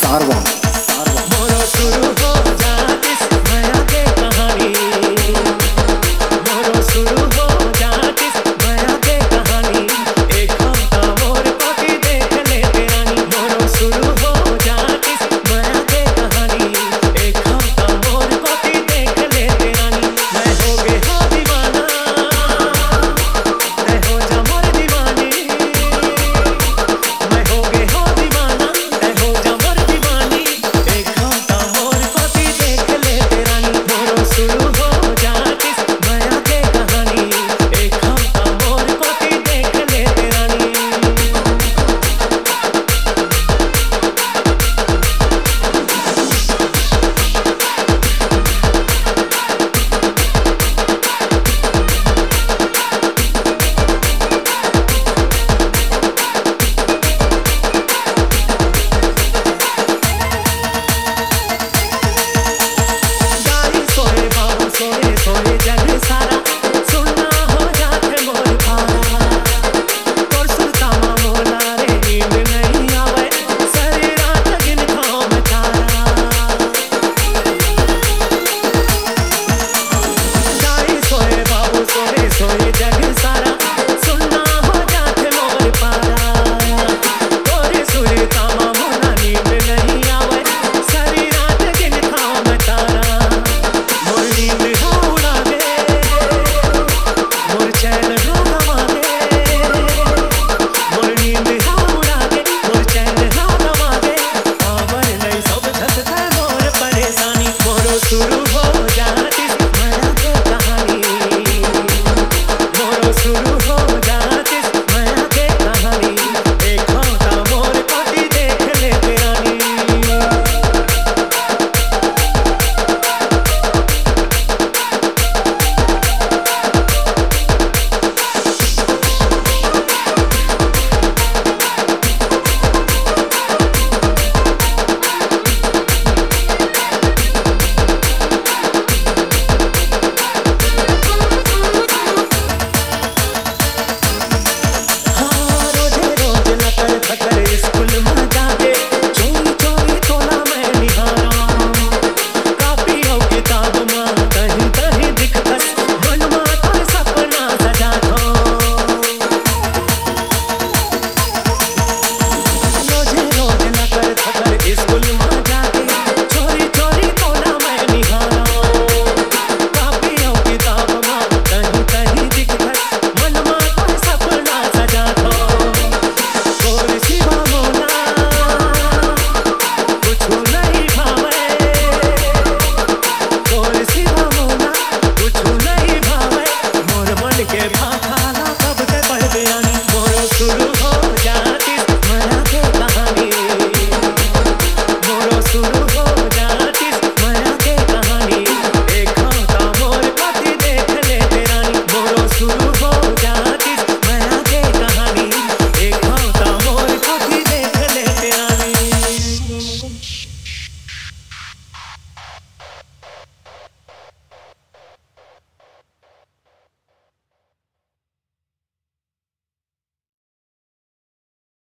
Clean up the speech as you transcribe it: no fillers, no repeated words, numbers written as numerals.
Sarwa. Suru ho.